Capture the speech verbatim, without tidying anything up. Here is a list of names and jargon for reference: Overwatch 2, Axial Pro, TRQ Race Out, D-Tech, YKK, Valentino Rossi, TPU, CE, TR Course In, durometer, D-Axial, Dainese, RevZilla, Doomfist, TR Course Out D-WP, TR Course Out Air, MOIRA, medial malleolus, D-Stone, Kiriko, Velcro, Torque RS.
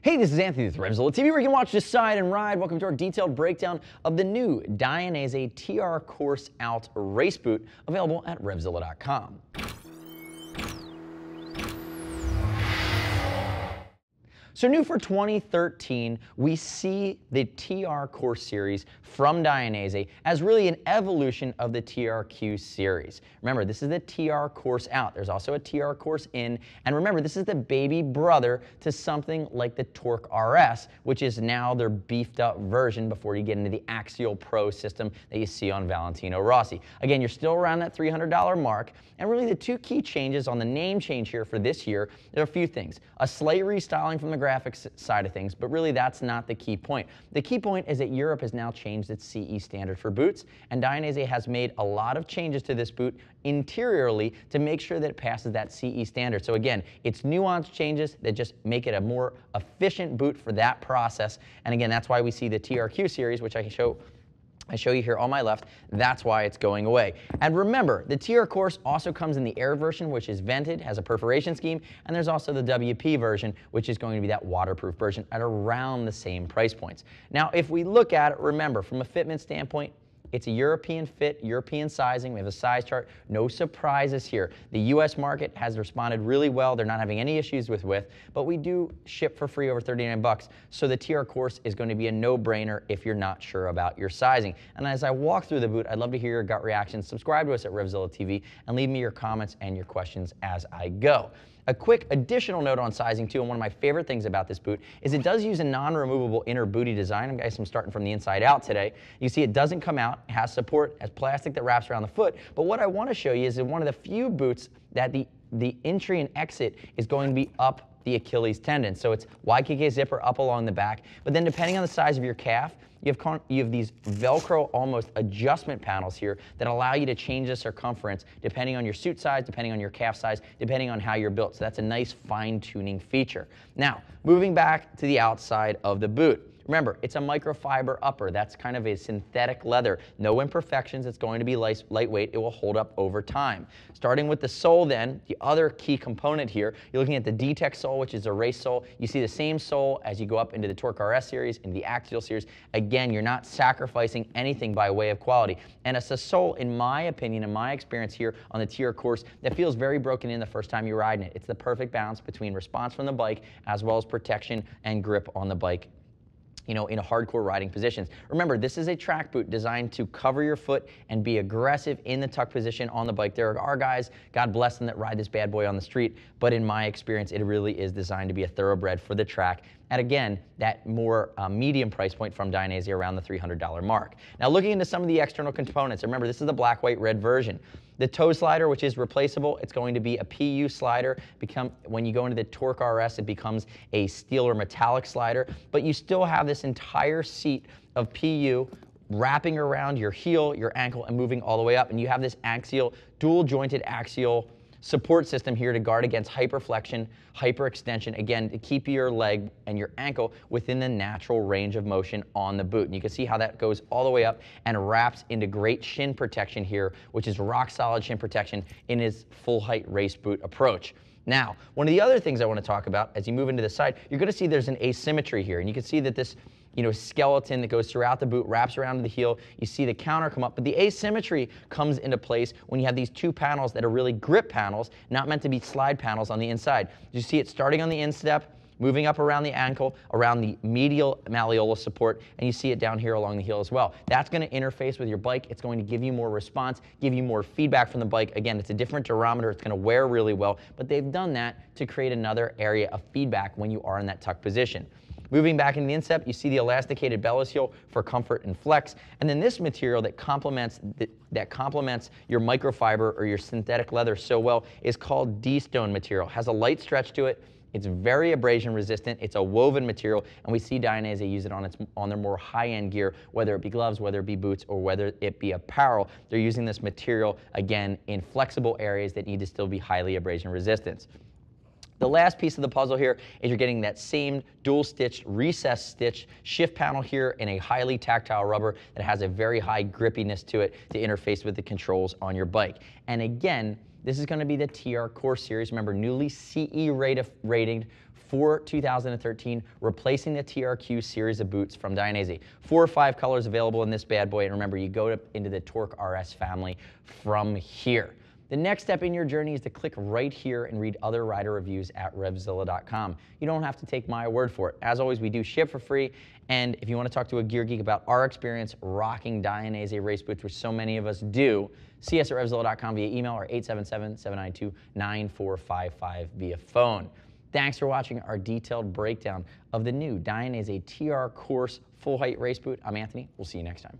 Hey, this is Anthony with RevZilla T V, where you can watch, decide, and ride. Welcome to our detailed breakdown of the new Dainese T R Course Out race boot, available at RevZilla dot com. So new for twenty thirteen, we see the T R Course series from Dainese as really an evolution of the T R Q series. Remember, this is the T R Course Out. There's also a T R Course In. And remember, this is the baby brother to something like the Torque R S, which is now their beefed up version before you get into the Axial Pro system that you see on Valentino Rossi. Again, you're still around that three hundred dollar mark. And really the two key changes on the name change here for this year, there are a few things. A slight restyling from the graphics side of things, but really that's not the key point. The key point is that Europe has now changed its C E standard for boots, and Dainese has made a lot of changes to this boot interiorly to make sure that it passes that C E standard. So again, it's nuanced changes that just make it a more efficient boot for that process. And again, that's why we see the T R Q series, which I can show I show you here on my left, that's why it's going away. And remember, the T R Course also comes in the air version, which is vented, has a perforation scheme, and there's also the W P version, which is going to be that waterproof version at around the same price points. Now, if we look at it, remember, from a fitment standpoint, it's a European fit, European sizing. We have a size chart. No surprises here. The U S market has responded really well. They're not having any issues with width, but we do ship for free over thirty-nine bucks. So the T R Course is going to be a no-brainer if you're not sure about your sizing. And as I walk through the boot, I'd love to hear your gut reactions. Subscribe to us at RevZilla T V and leave me your comments and your questions as I go. A quick additional note on sizing too, and one of my favorite things about this boot is it does use a non-removable inner bootie design. Guys, I'm starting from the inside out today. You see it doesn't come out, it has support, it has plastic that wraps around the foot, but what I want to show you is in one of the few boots that the, the entry and exit is going to be up the Achilles tendon. So it's Y K K zipper up along the back, but then depending on the size of your calf, you have, con you have these Velcro almost adjustment panels here that allow you to change the circumference depending on your suit size, depending on your calf size, depending on how you're built. So that's a nice fine-tuning feature. Now, moving back to the outside of the boot. Remember, it's a microfiber upper. That's kind of a synthetic leather. No imperfections. It's going to be light, lightweight. It will hold up over time. Starting with the sole then, the other key component here, you're looking at the D-Tech sole, which is a race sole. You see the same sole as you go up into the Torque R S series, into the Axial series. Again, you're not sacrificing anything by way of quality. And it's a sole, in my opinion, in my experience here on the T R Course, that feels very broken in the first time you're riding it. It's the perfect balance between response from the bike as well as protection and grip on the bike, you know, in a hardcore riding positions. Remember, this is a track boot designed to cover your foot and be aggressive in the tuck position on the bike. There are guys, God bless them, that ride this bad boy on the street, but in my experience, it really is designed to be a thoroughbred for the track. And again, that more uh, medium price point from Dainese around the three hundred dollar mark. Now looking into some of the external components, remember this is the black, white, red version. The toe slider, which is replaceable, it's going to be a P U slider. Become, when you go into the Torque R S, it becomes a steel or metallic slider, but you still have this entire seat of P U wrapping around your heel, your ankle, and moving all the way up. And you have this axial, dual jointed axial support system here to guard against hyperflexion, hyperextension, again, to keep your leg and your ankle within the natural range of motion on the boot. And you can see how that goes all the way up and wraps into great shin protection here, which is rock solid shin protection in his full height race boot approach. Now, one of the other things I want to talk about as you move into the side, you're going to see there's an asymmetry here, and you can see that this you know, skeleton that goes throughout the boot, wraps around the heel. You see the counter come up, but the asymmetry comes into place when you have these two panels that are really grip panels, not meant to be slide panels on the inside. You see it starting on the instep, moving up around the ankle, around the medial malleolus support, and you see it down here along the heel as well. That's going to interface with your bike. It's going to give you more response, give you more feedback from the bike. Again, it's a different durometer. It's going to wear really well, but they've done that to create another area of feedback when you are in that tuck position. Moving back into the instep, you see the elasticated Bellis heel for comfort and flex, and then this material that complements the, that complements your microfiber or your synthetic leather so well is called D-Stone material. Has a light stretch to it. It's very abrasion resistant. It's a woven material, and we see Dainese use it on its on their more high-end gear, whether it be gloves, whether it be boots, or whether it be apparel. They're using this material again in flexible areas that need to still be highly abrasion resistant. The last piece of the puzzle here is you're getting that same dual-stitched, recessed-stitched shift panel here in a highly tactile rubber that has a very high grippiness to it to interface with the controls on your bike. And again, This is going to be the T R Course Series. Remember, newly C E rated for two thousand thirteen, replacing the T R Q series of boots from Dainese. Four or five colors available in this bad boy, and remember, you go to, into the Torque R S family from here. The next step in your journey is to click right here and read other rider reviews at RevZilla dot com. You don't have to take my word for it. As always, we do ship for free, and if you want to talk to a gear geek about our experience rocking Dainese race boots, which so many of us do, see us at RevZilla dot com via email or eight seven seven, seven nine two, nine four five five via phone. Thanks for watching our detailed breakdown of the new Dainese T R Course full height race boot. I'm Anthony. We'll see you next time.